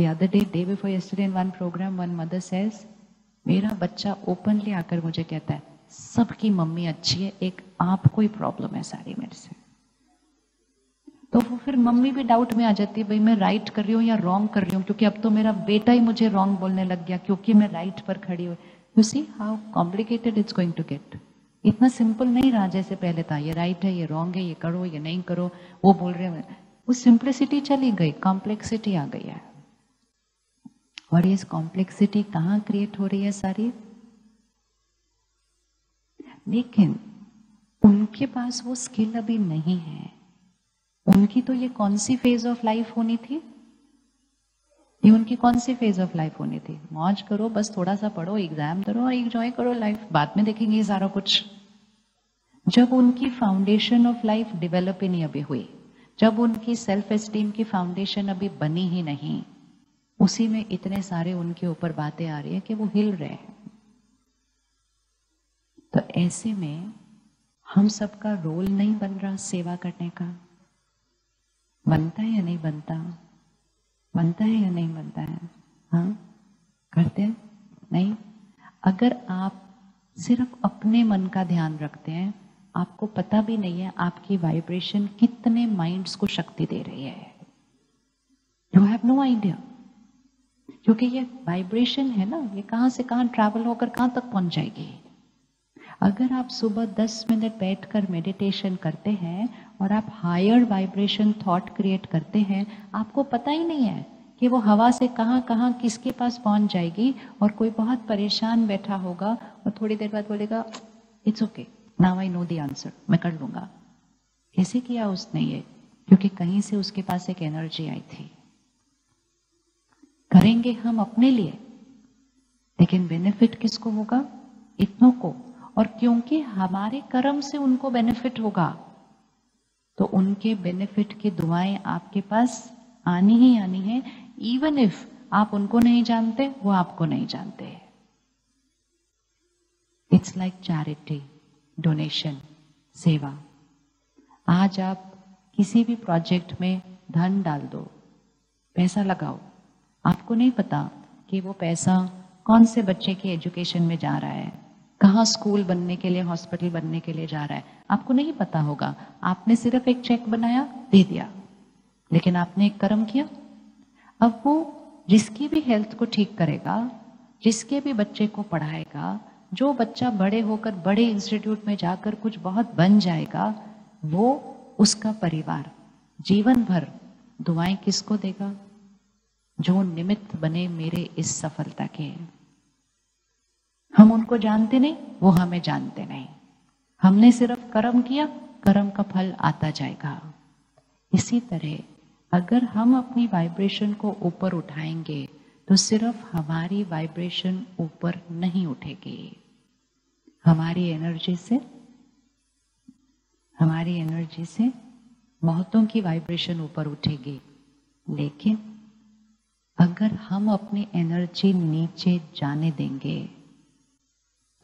The other day, day before yesterday, in one program, one mother says, मेरा बच्चा openly आकर मुझे कहता है, सबकी मम्मी अच्छी है, एक आपको ही problem है सारी मेरे से. तो फिर मम्मी भी डाउट में आ जाती है, भाई मैं राइट कर रही हूँ या रॉन्ग कर रही हूँ, क्योंकि अब तो मेरा बेटा ही मुझे रॉन्ग बोलने लग गया क्योंकि मैं राइट पर खड़ी हुई. You see how complicated it's going to get. इतना सिंपल नहीं रहा जैसे पहले था, ये राइट है, ये रॉन्ग है, ये करो, ये नहीं करो, वो बोल रहे हैं. वो सिंप्लिसिटी चली गई, कॉम्प्लेक्सिटी आ गई है. और ये कॉम्प्लेक्सिटी कहाँ क्रिएट हो रही है सारी? लेकिन उनके पास वो स्किल अभी नहीं है. उनकी तो ये कौन सी फेज ऑफ लाइफ होनी थी? ये उनकी कौन सी फेज ऑफ लाइफ होनी थी? मौज करो, बस थोड़ा सा पढ़ो, एग्जाम दो और एंजॉय करो लाइफ, बाद में देखेंगे ये सारा कुछ. जब उनकी फाउंडेशन ऑफ लाइफ डेवलप ही नहीं अभी हुई, जब उनकी सेल्फ एस्टीम की फाउंडेशन अभी बनी ही नहीं, उसी में इतने सारे उनके ऊपर बातें आ रही है कि वो हिल रहे हैं. तो ऐसे में हम सबका रोल नहीं बन रहा सेवा करने का. बनता है या नहीं बनता? बनता है या नहीं बनता है? हाँ, करते हैं? नहीं. अगर आप सिर्फ अपने मन का ध्यान रखते हैं, आपको पता भी नहीं है आपकी वाइब्रेशन कितने माइंड्स को शक्ति दे रही है. यू हैव नो आइडिया, क्योंकि ये वाइब्रेशन है ना, ये कहाँ से कहाँ ट्रैवल होकर कहाँ तक पहुँच जाएगी. अगर आप सुबह 10 मिनट बैठकर मेडिटेशन करते हैं और आप हायर वाइब्रेशन थॉट क्रिएट करते हैं, आपको पता ही नहीं है कि वो हवा से कहाँ कहाँ किसके पास पहुँच जाएगी. और कोई बहुत परेशान बैठा होगा और थोड़ी देर बाद बोलेगा, it's okay, now I know the answer, मैं कर लूँगा. कैसे किया उसने ये? क्योंकि कहीं से उसके पास एक एनर्जी आई थी. करेंगे हम अपने लिए, लेकिन बेनिफिट किसको होगा? इतनों को. और क्योंकि हमारे कर्म से उनको बेनिफिट होगा, तो उनके बेनिफिट की दुआएं आपके पास आनी ही आनी है. इवन इफ आप उनको नहीं जानते, वो आपको नहीं जानते. इट्स लाइक चैरिटी, डोनेशन, सेवा. आज आप किसी भी प्रोजेक्ट में धन डाल दो, पैसा लगाओ, आपको नहीं पता कि वो पैसा कौन से बच्चे की एजुकेशन में जा रहा है, कहाँ स्कूल बनने के लिए, हॉस्पिटल बनने के लिए जा रहा है, आपको नहीं पता होगा. आपने सिर्फ एक चेक बनाया, दे दिया, लेकिन आपने एक कर्म किया. अब वो जिसकी भी हेल्थ को ठीक करेगा, जिसके भी बच्चे को पढ़ाएगा, जो बच्चा बड़े होकर बड़े इंस्टीट्यूट में जाकर कुछ बहुत बन जाएगा, वो उसका परिवार जीवन भर दुआएं किसको देगा? जो निमित्त बने मेरे इस सफलता के. हम उनको जानते नहीं, वो हमें जानते नहीं. हमने सिर्फ कर्म किया, कर्म का फल आता जाएगा. इसी तरह अगर हम अपनी वाइब्रेशन को ऊपर उठाएंगे, तो सिर्फ हमारी वाइब्रेशन ऊपर नहीं उठेगी, हमारी एनर्जी से बहुतों की वाइब्रेशन ऊपर उठेगी. लेकिन अगर हम अपनी एनर्जी नीचे जाने देंगे,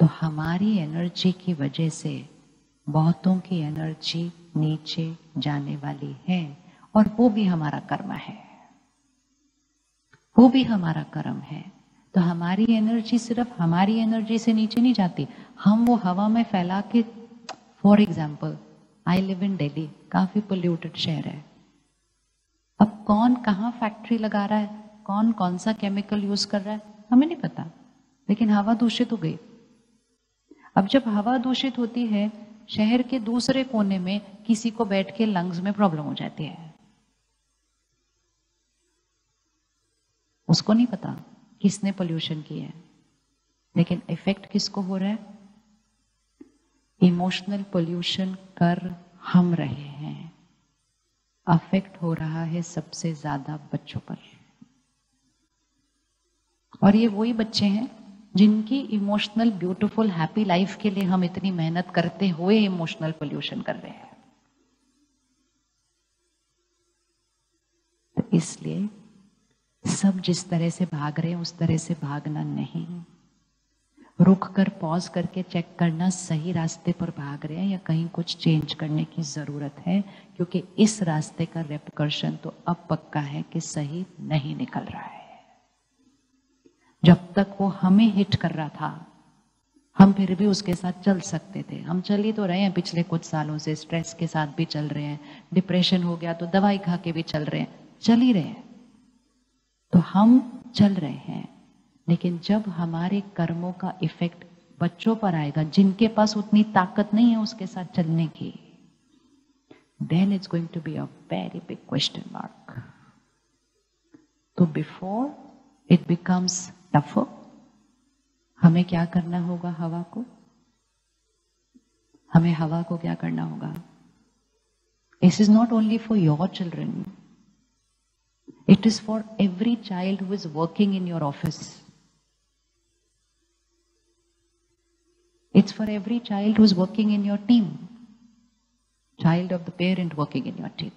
तो हमारी एनर्जी की वजह से बहुतों की एनर्जी नीचे जाने वाली है. और वो भी हमारा कर्म है, वो भी हमारा कर्म है. तो हमारी एनर्जी सिर्फ हमारी एनर्जी से नीचे नहीं जाती. हम वो हवा में फैला के, for example, I live in Delhi, काफ़ी पोल्यूटेड शहर है. अब कौन कहाँ फैक्ट्री लगा रहा है, कौन कौन सा केमिकल यूज कर रहा है, हमें नहीं पता, लेकिन हवा दूषित हो गई. अब जब हवा दूषित होती है, शहर के दूसरे कोने में किसी को बैठ के लंग्स में प्रॉब्लम हो जाती है. उसको नहीं पता किसने पोल्यूशन किया है, लेकिन इफेक्ट किसको हो रहा है? इमोशनल पोल्यूशन कर हम रहे हैं. अफेक्ट हो रहा है सबसे ज्यादा बच्चों पर. और ये वही बच्चे हैं जिनकी इमोशनल ब्यूटीफुल हैप्पी लाइफ के लिए हम इतनी मेहनत करते हुए इमोशनल पोल्यूशन कर रहे हैं. तो इसलिए सब जिस तरह से भाग रहे हैं, उस तरह से भागना नहीं. रुक कर, पॉज करके चेक करना सही रास्ते पर भाग रहे हैं या कहीं कुछ चेंज करने की जरूरत है, क्योंकि इस रास्ते का रेपकर्शन तो अब पक्का है कि सही नहीं निकल रहा है. जब तक वो हमें हिट कर रहा था हम फिर भी उसके साथ चल सकते थे। हम चल ही तो रहे हैं पिछले कुछ सालों से, स्ट्रेस के साथ भी चल रहे हैं, डिप्रेशन हो गया तो दवाई खा के भी चल रहे हैं, चल ही रहे हैं, तो हम चल रहे हैं। लेकिन जब हमारे कर्मों का इफेक्ट बच्चों पर आएगा जिनके पास उतनी ताकत नहीं है उसके साथ चलने की, then it's going to be a very big question mark. तो before it becomes tougher, हमें क्या करना होगा? हवा को, हमें हवा को क्या करना होगा? This is not only for your children. It is for every child who is working in your office. It's for every child who is working in your team. Child of the parent working in your team.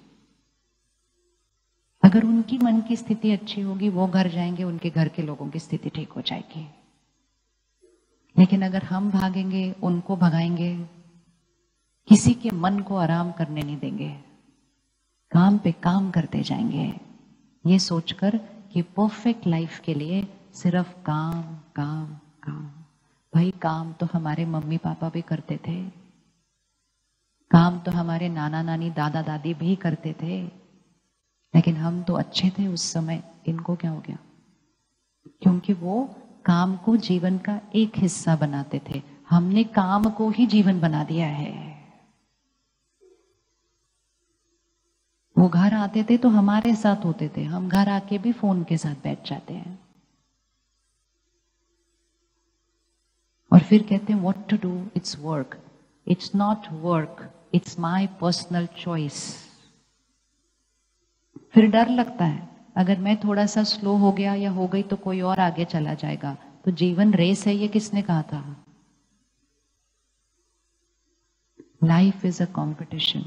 अगर उनकी मन की स्थिति अच्छी होगी वो घर जाएंगे, उनके घर के लोगों की स्थिति ठीक हो जाएगी। लेकिन अगर हम भागेंगे, उनको भगाएंगे, किसी के मन को आराम करने नहीं देंगे, काम पे काम करते जाएंगे ये सोचकर कि परफेक्ट लाइफ के लिए सिर्फ काम काम काम। भाई काम तो हमारे मम्मी पापा भी करते थे, काम तो हमारे नाना नानी दादा दादी भी करते थे, लेकिन हम तो अच्छे थे उस समय, इनको क्या हो गया? क्योंकि वो काम को जीवन का एक हिस्सा बनाते थे, हमने काम को ही जीवन बना दिया है। वो घर आते थे तो हमारे साथ होते थे, हम घर आके भी फोन के साथ बैठ जाते हैं और फिर कहते हैं what to do, it's work. It's not work, it's my personal choice. फिर डर लगता है अगर मैं थोड़ा सा स्लो हो गया या हो गई तो कोई और आगे चला जाएगा। तो जीवन रेस है ये किसने कहा था? Life is a competition.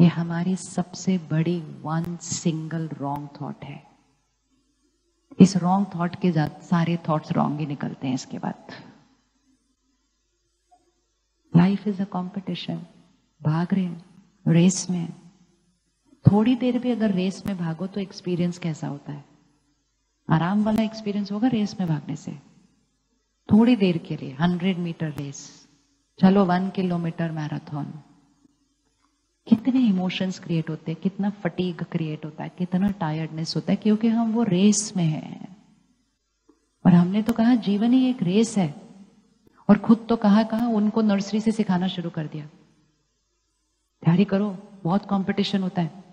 ये हमारी सबसे बड़ी वन सिंगल रॉन्ग थॉट है। इस रॉन्ग थॉट के साथ सारे थॉट्स रॉन्ग ही निकलते हैं इसके बाद। Life is a competition. भाग रहे हैं रेस में, थोड़ी देर भी अगर रेस में भागो तो एक्सपीरियंस कैसा होता है? आराम वाला एक्सपीरियंस होगा रेस में भागने से। थोड़ी देर के लिए 100 मीटर रेस, चलो 1 किलोमीटर मैराथन, कितने इमोशंस क्रिएट होते हैं, कितना फटीग क्रिएट होता है, कितना टायर्डनेस होता है, क्योंकि हम वो रेस में हैं। और हमने तो कहा जीवन ही एक रेस है, और खुद तो कहा उनको नर्सरी से सिखाना शुरू कर दिया, तैयारी करो बहुत कंपटीशन होता है।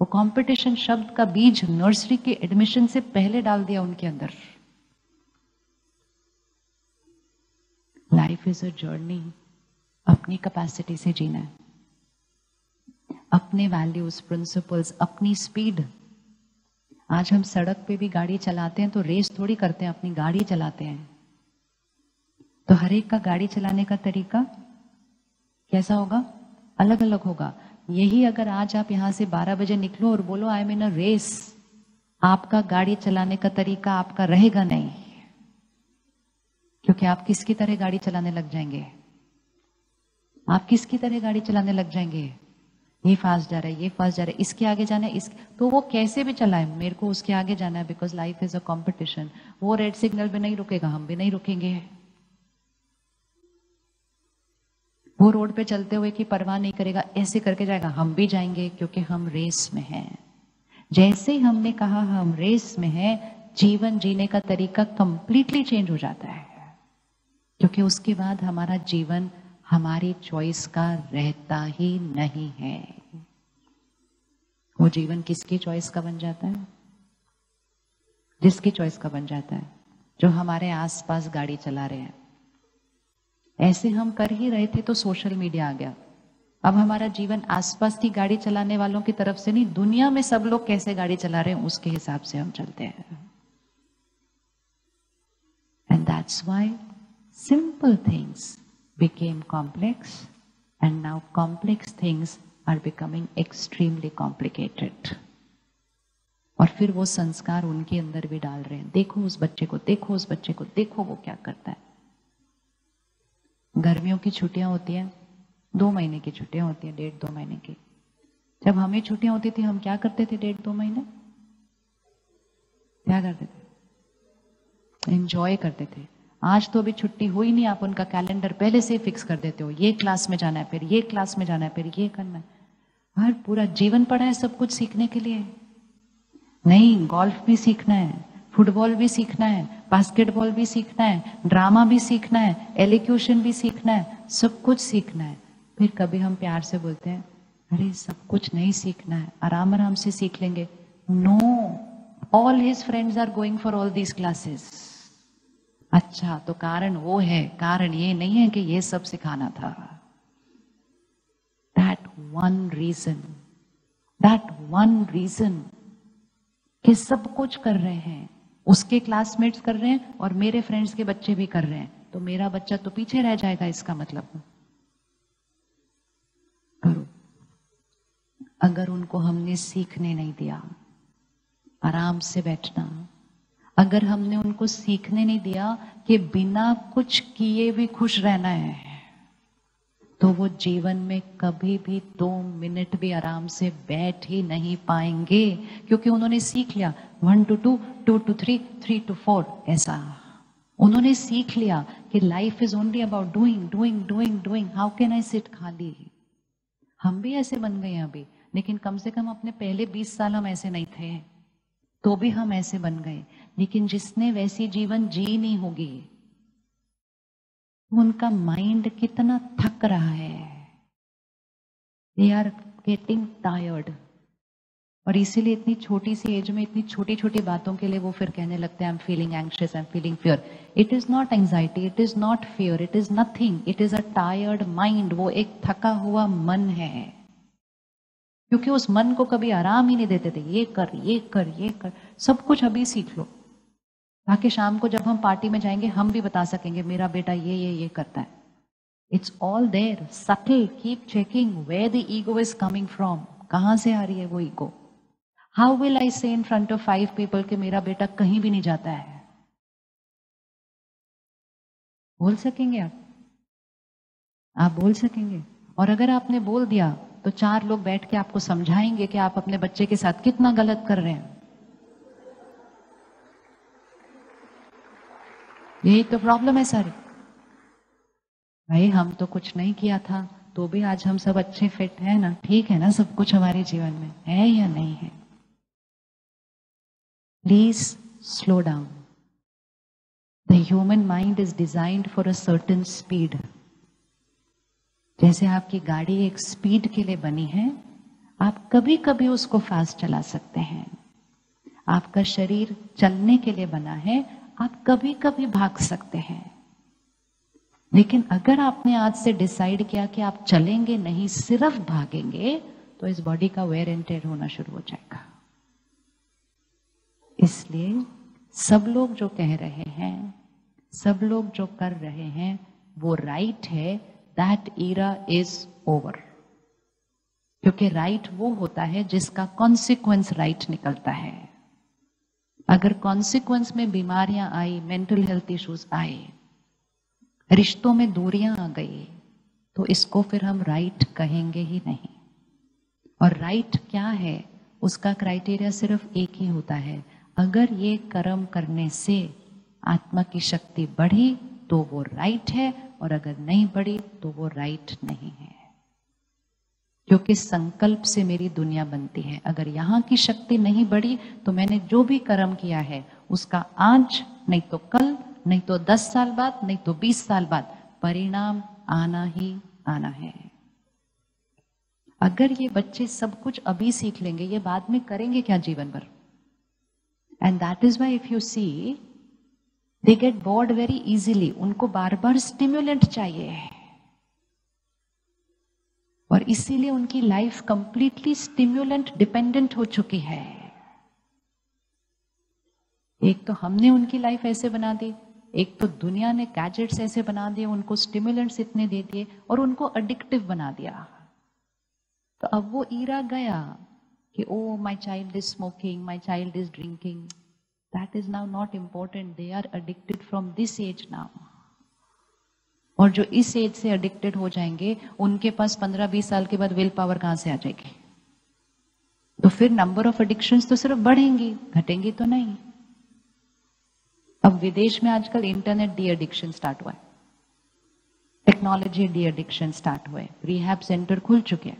वो कंपटीशन शब्द का बीज नर्सरी के एडमिशन से पहले डाल दिया उनके अंदर। Life is a journey. अपनी कैपेसिटी से जीना है, अपने वैल्यूज, प्रिंसिपल्स, अपनी स्पीड। आज हम सड़क पे भी गाड़ी चलाते हैं तो रेस थोड़ी करते हैं, अपनी गाड़ी चलाते हैं। तो हर एक का गाड़ी चलाने का तरीका कैसा होगा? अलग अलग होगा। यही अगर आज आप यहां से 12 बजे निकलो और बोलो I am in a race, आपका गाड़ी चलाने का तरीका आपका रहेगा नहीं, क्योंकि आप किसकी तरह गाड़ी चलाने लग जाएंगे? आप किसकी तरह गाड़ी चलाने लग जाएंगे? ये फास्ट जा रहा है, ये फास्ट जा रहा है, इसके आगे जाना है, इस तो वो कैसे भी चलाए मेरे को उसके आगे जाना है, because life is a competition. वो रेड सिग्नल भी नहीं रुकेगा, हम भी नहीं रुकेंगे। वो रोड पे चलते हुए की परवाह नहीं करेगा, ऐसे करके जाएगा, हम भी जाएंगे, क्योंकि हम रेस में हैं। जैसे ही हमने कहा हम रेस में हैं, जीवन जीने का तरीका कंप्लीटली चेंज हो जाता है, क्योंकि उसके बाद हमारा जीवन हमारी चॉइस का रहता ही नहीं है। वो जीवन किसकी चॉइस का बन जाता है? जिसकी चॉइस का बन जाता है जो हमारे आसपास गाड़ी चला रहे हैं। ऐसे हम कर ही रहे थे तो सोशल मीडिया आ गया। अब हमारा जीवन आसपास की गाड़ी चलाने वालों की तरफ से नहीं, दुनिया में सब लोग कैसे गाड़ी चला रहे हैं उसके हिसाब से हम चलते हैं। And that's why simple things became complex and now complex things are becoming extremely complicated. और फिर वो संस्कार उनके अंदर भी डाल रहे हैं। देखो उस बच्चे को, देखो उस बच्चे को, देखो वो क्या करता है। गर्मियों की छुट्टियां होती हैं, 2 महीने की छुट्टियां होती हैं, 1.5-2 महीने की। जब हमें छुट्टियां होती थी हम क्या करते थे? 1.5-2 महीने क्या करते थे? एंजॉय करते थे। आज तो अभी छुट्टी हुई नहीं, आप उनका कैलेंडर पहले से ही फिक्स कर देते हो, ये क्लास में जाना है, फिर ये क्लास में जाना है, फिर ये करना है। हर पूरा जीवन पड़ा है सब कुछ सीखने के लिए। नहीं, गोल्फ भी सीखना है, फुटबॉल भी सीखना है, बास्केटबॉल भी सीखना है, ड्रामा भी सीखना है, एलोक्यूशन भी सीखना है, सब कुछ सीखना है। फिर कभी हम प्यार से बोलते हैं, अरे सब कुछ नहीं सीखना है, आराम आराम से सीख लेंगे। No, all his friends are going for all these classes. अच्छा, तो कारण वो है, कारण ये नहीं है कि ये सब सिखाना था। दैट वन रीजन कि सब कुछ कर रहे हैं, उसके क्लासमेट्स कर रहे हैं और मेरे फ्रेंड्स के बच्चे भी कर रहे हैं, तो मेरा बच्चा तो पीछे रह जाएगा। इसका मतलब करो, अगर उनको हमने सीखने नहीं दिया, आराम से बैठना। अगर हमने उनको सीखने नहीं दिया कि बिना कुछ किए भी खुश रहना है, तो वो जीवन में कभी भी 2 मिनट भी आराम से बैठ ही नहीं पाएंगे, क्योंकि उन्होंने सीख लिया 1 to 2, 2 to 3, 3 to 4। ऐसा उन्होंने सीख लिया कि life is only about doing doing doing doing. How can I sit खाली? हम भी ऐसे बन गए हैं अभी, लेकिन कम से कम अपने पहले 20 साल हम ऐसे नहीं थे, तो भी हम ऐसे बन गए। लेकिन जिसने वैसी जीवन जी नहीं होगी, उनका माइंड कितना थक रहा है, दे आर गेटिंग टायर्ड। और इसीलिए इतनी छोटी सी एज में इतनी छोटी छोटी बातों के लिए वो फिर कहने लगते हैं, I am feeling anxious, I am feeling fear. It is not anxiety, it is not fear, it is nothing, it is a tired mind. वो एक थका हुआ मन है, क्योंकि उस मन को कभी आराम ही नहीं देते थे। ये कर, ये कर, ये कर, सब कुछ अभी सीख लो, ताकि शाम को जब हम पार्टी में जाएंगे हम भी बता सकेंगे, मेरा बेटा ये करता है। It's all there, subtle, keep checking where the ego is coming from. कहाँ से आ रही है वो ego? How will I say in front of 5 people कि मेरा बेटा कहीं भी नहीं जाता है? बोल सकेंगे आप बोल सकेंगे? और अगर आपने बोल दिया तो 4 लोग बैठ के आपको समझाएंगे कि आप अपने बच्चे के साथ कितना गलत कर रहे हैं। यही तो प्रॉब्लम है सारी। भाई, हम तो कुछ नहीं किया था, तो भी आज हम सब अच्छे फिट हैं ना, ठीक है ना, सब कुछ हमारे जीवन में है या नहीं है? Please slow down. The human mind is designed for a certain speed. जैसे आपकी गाड़ी एक स्पीड के लिए बनी है, आप कभी कभी उसको फास्ट चला सकते हैं। आपका शरीर चलने के लिए बना है, आप कभी कभी भाग सकते हैं। लेकिन अगर आपने आज से डिसाइड किया कि आप चलेंगे नहीं, सिर्फ भागेंगे, तो इस बॉडी का वेयर एंड टेयर होना शुरू हो जाएगा। इसलिए सब लोग जो कह रहे हैं, सब लोग जो कर रहे हैं, वो राइट है। That era is over. क्योंकि राइट वो होता है जिसका कॉन्सिक्वेंस राइट निकलता है। अगर कॉन्सिक्वेंस में बीमारियां आई, मेंटल हेल्थ इश्यूज आए, रिश्तों में दूरियां आ गई, तो इसको फिर हम राइट कहेंगे ही नहीं। और राइट क्या है, उसका क्राइटेरिया सिर्फ एक ही होता है, अगर ये कर्म करने से आत्मा की शक्ति बढ़ी तो वो राइट है, और अगर नहीं बढ़ी तो वो राइट नहीं है। क्योंकि संकल्प से मेरी दुनिया बनती है। अगर यहाँ की शक्ति नहीं बढ़ी तो मैंने जो भी कर्म किया है उसका आज नहीं तो कल, नहीं तो 10 साल बाद, नहीं तो 20 साल बाद परिणाम आना ही आना है। अगर ये बच्चे सब कुछ अभी सीख लेंगे, ये बाद में करेंगे क्या जीवन भर? And that is why if you see they get bored very easily. उनको बार बार स्टिम्युलेंट चाहिए, और इसीलिए उनकी लाइफ कंप्लीटली स्टिम्युलेंट डिपेंडेंट हो चुकी है। एक तो हमने उनकी लाइफ ऐसे बना दी, एक तो दुनिया ने गैजेट्स ऐसे बना दिए, उनको स्टिम्युलेंट्स इतने दे दिए और उनको अडिक्टिव बना दिया। तो अब वो ईरा गया कि oh my child is smoking, my child is drinking. That is now not important. They are addicted from this age now. और जो इस एज से एडिक्टेड हो जाएंगे, उनके पास 15-20 साल के बाद विल पावर कहां से आ जाएगी? तो फिर नंबर ऑफ एडिक्शंस तो सिर्फ बढ़ेंगी, घटेंगी तो नहीं। अब विदेश में आजकल इंटरनेट डी एडिक्शन स्टार्ट हुआ है, टेक्नोलॉजी डी एडिक्शन स्टार्ट हुए, रिहैब सेंटर खुल चुके हैं,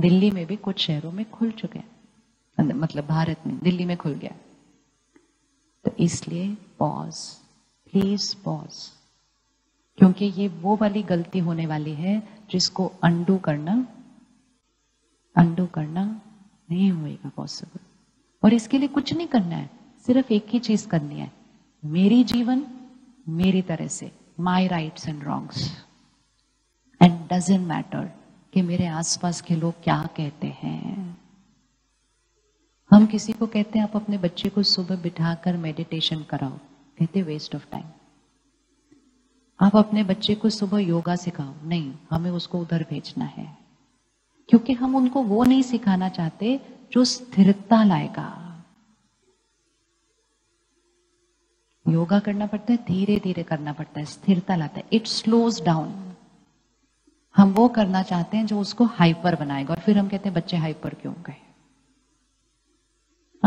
दिल्ली में भी कुछ शहरों में खुल चुके हैं, मतलब भारत में, दिल्ली में खुल गया। तो इसलिए पॉज, प्लीज पॉज, क्योंकि ये वो वाली गलती होने वाली है जिसको अंडू करना नहीं होएगा पॉसिबल। और इसके लिए कुछ नहीं करना है, सिर्फ एक ही चीज करनी है, मेरी जीवन मेरी तरह से, my rights and wrongs, and doesn't matter कि मेरे आसपास के लोग क्या कहते हैं। हम किसी को कहते हैं आप अपने बच्चे को सुबह बिठाकर मेडिटेशन कराओ, कहते वेस्ट ऑफ टाइम। आप अपने बच्चे को सुबह योगा सिखाओ, नहीं, हमें उसको उधर भेजना है, क्योंकि हम उनको वो नहीं सिखाना चाहते जो स्थिरता लाएगा। योगा करना पड़ता है, धीरे धीरे करना पड़ता है, स्थिरता लाता है, इट स्लोज डाउन। हम वो करना चाहते हैं जो उसको हाइपर बनाएगा, और फिर हम कहते हैं बच्चे हाइपर क्यों गए।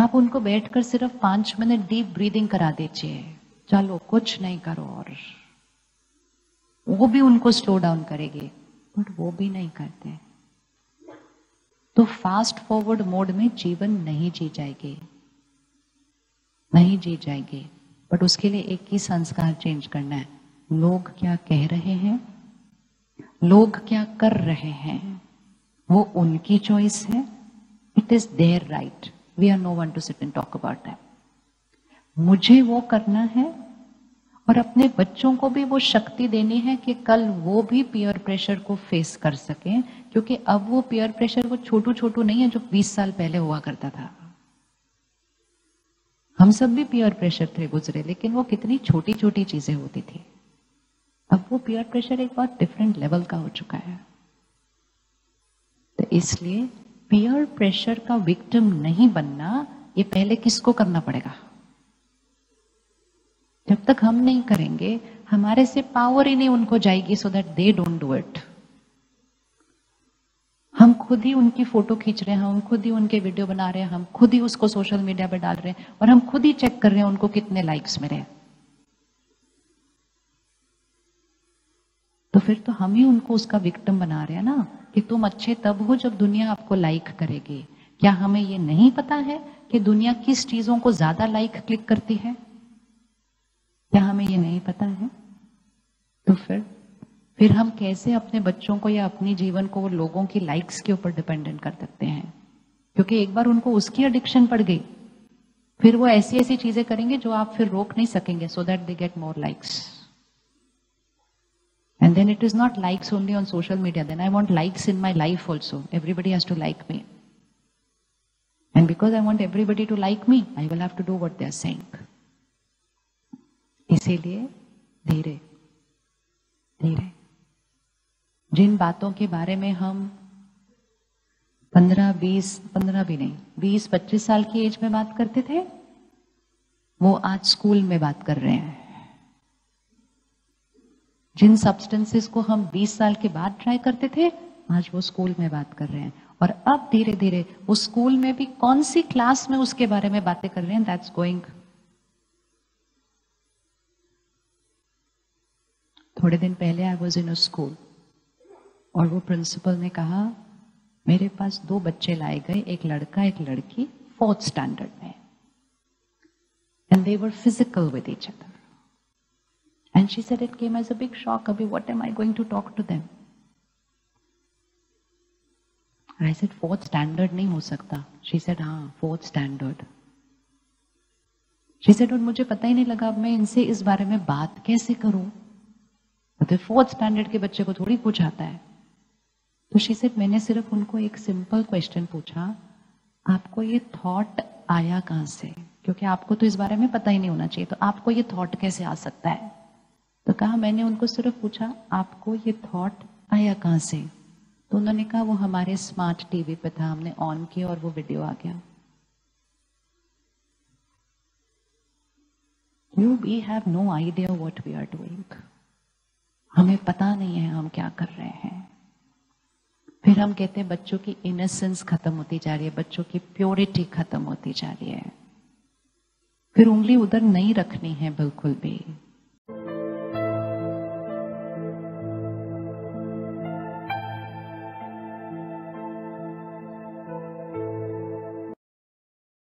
आप उनको बैठकर सिर्फ 5 मिनट डीप ब्रीदिंग करा दीजिए, चलो कुछ नहीं करो, और वो भी उनको स्लो डाउन करेगी, बट वो भी नहीं करते। तो फास्ट फॉरवर्ड मोड में जीवन नहीं जी जाएगी। बट उसके लिए एक ही संस्कार चेंज करना है, लोग क्या कह रहे हैं, लोग क्या कर रहे हैं, वो उनकी चॉइस है, it is there right, we are no one to sit and talk about that. मुझे वो करना है और अपने बच्चों को भी वो शक्ति देनी है कि कल वो भी पीयर प्रेशर को फेस कर सकें, क्योंकि अब वो पीयर प्रेशर वो छोटू छोटू नहीं है जो 20 साल पहले हुआ करता था। हम सब भी पीयर प्रेशर से गुजरे, लेकिन वो कितनी छोटी छोटी चीजें होती थी। अब वो पीयर प्रेशर एक बहुत डिफरेंट लेवल का हो चुका है। तो इसलिए पीयर प्रेशर का विक्टिम नहीं बनना, ये पहले किसको करना पड़ेगा। जब तक हम नहीं करेंगे, हमारे से पावर ही नहीं उनको जाएगी, so that they don't do it. हम खुद ही उनकी फोटो खींच रहे हैं, हम खुद ही उनके वीडियो बना रहे हैं, हम खुद ही उसको सोशल मीडिया पर डाल रहे हैं, और हम खुद ही चेक कर रहे हैं उनको कितने लाइक्स मिले। तो फिर तो हम ही उनको उसका विक्टिम बना रहे हैं ना, कि तुम अच्छे तब हो जब दुनिया आपको लाइक करेगी। क्या हमें ये नहीं पता है कि दुनिया किस चीजों को ज्यादा लाइक क्लिक करती है? क्या हमें ये नहीं पता है? तो फिर हम कैसे अपने बच्चों को या अपने जीवन को लोगों की लाइक्स के ऊपर डिपेंडेंट कर सकते हैं? क्योंकि एक बार उनको उसकी एडिक्शन पड़ गई, फिर वो ऐसी ऐसी चीजें करेंगे जो आप फिर रोक नहीं सकेंगे, so that they get more likes. And then it is not likes only on social media, then I want likes in my life also, everybody has to like me, and because I want everybody to like me, I will have to do what they are saying. इसीलिए धीरे धीरे जिन बातों के बारे में हम 20-25 साल की एज में बात करते थे, वो आज स्कूल में बात कर रहे हैं। जिन सब्सटेंसेस को हम 20 साल के बाद ट्राई करते थे, आज वो स्कूल में बात कर रहे हैं। और अब धीरे धीरे वो स्कूल में भी कौन सी क्लास में उसके बारे में बातें कर रहे हैं, दैट्स गोइंग। थोड़े दिन पहले I was in a school, और वो प्रिंसिपल ने कहा मेरे पास 2 बच्चे लाए गए, एक लड़का एक लड़की, 4th स्टैंडर्ड में, and they were physical with each other, and she said it came as a big shock, अभी what am I going to talk to them. I said 4th standard नहीं हो सकता। शी सेड हाँ 4th standard. She said और मुझे पता ही नहीं लगा मैं इनसे इस बारे में बात कैसे करूं, 4th स्टैंडर्ड के बच्चे को थोड़ी कुछ आता है। तो शी सेड मैंने सिर्फ उनको एक सिंपल क्वेश्चन पूछा, आपको ये थॉट आया कहां से, क्योंकि आपको तो इस बारे में पता ही नहीं होना चाहिए, तो आपको ये थॉट कैसे आ सकता है। तो कहा मैंने उनको सिर्फ पूछा आपको ये थॉट आया कहां से, तो उन्होंने कहा वो हमारे स्मार्ट टीवी पे था, हमने ऑन किया और वो वीडियो आ गया। We have no idea what we are doing. हमें पता नहीं है हम क्या कर रहे हैं। फिर हम कहते हैं बच्चों की इनोसेंस खत्म होती जा रही है, बच्चों की प्योरिटी खत्म होती जा रही है। फिर उंगली उधर नहीं रखनी है बिल्कुल भी।